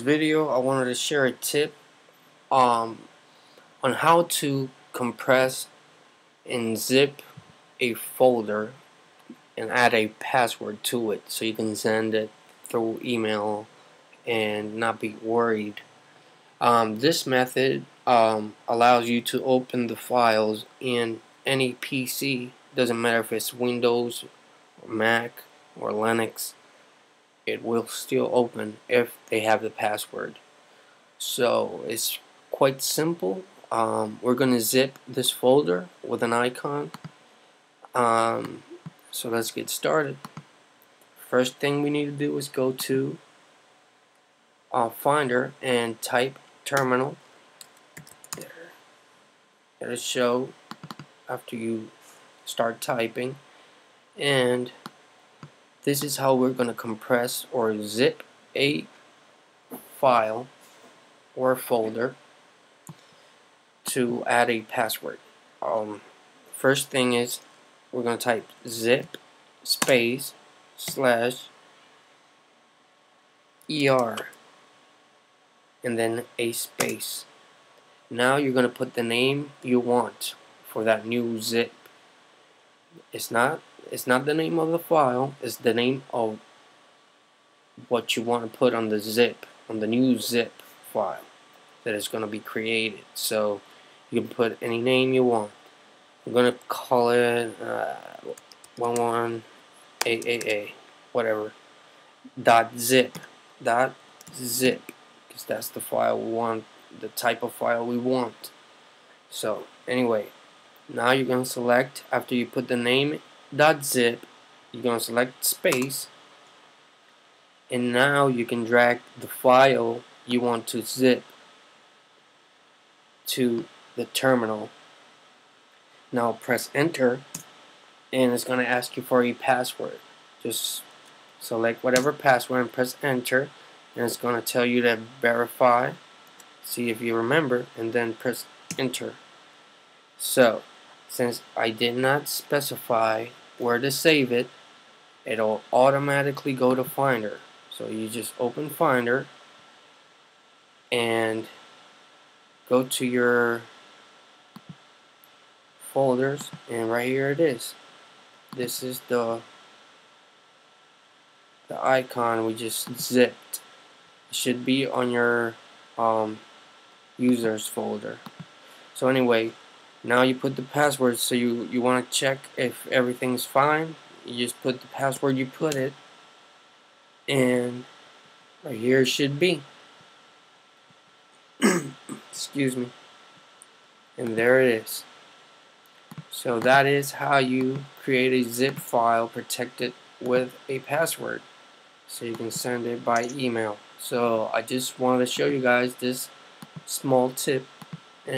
Video I wanted to share a tip on how to compress and zip a folder and add a password to it so you can send it through email and not be worried. This method allows you to open the files in any PC, doesn't matter if it's Windows or Mac or Linux. It will still open if they have the password. So it's quite simple. We're going to zip this folder with an icon. So let's get started. First thing we need to do is go to Finder and type terminal. It'll show after you start typing, and this is how we're going to compress or zip a file or folder to add a password. First thing is we're going to type zip space slash er and then a space. Now you're going to put the name you want for that new zip. It's not the name of the file, it's the name of what you want to put on the zip, on the new zip file that is going to be created. So you can put any name you want. I'm going to call it 11AAA, whatever, .zip, because that's the file we want, the type of file we want. So anyway, now you're going to select, after you put the name .zip, you're going to select space, and now you can drag the file you want to zip to the terminal. Now press enter, and it's going to ask you for a password. Just select whatever password and press enter, and it's going to tell you to verify, see if you remember, and then press enter. So since I did not specify where to save it, it'll automatically go to Finder. So you just open Finder and go to your folders, and right here it is. This is the icon we just zipped. It should be on your users folder. So anyway, now you put the password, so you want to check if everything's fine. You just put the password, you put it, and right here it should be. Excuse me. And there it is. So that is how you create a zip file protected with a password, so you can send it by email. So I just wanted to show you guys this small tip.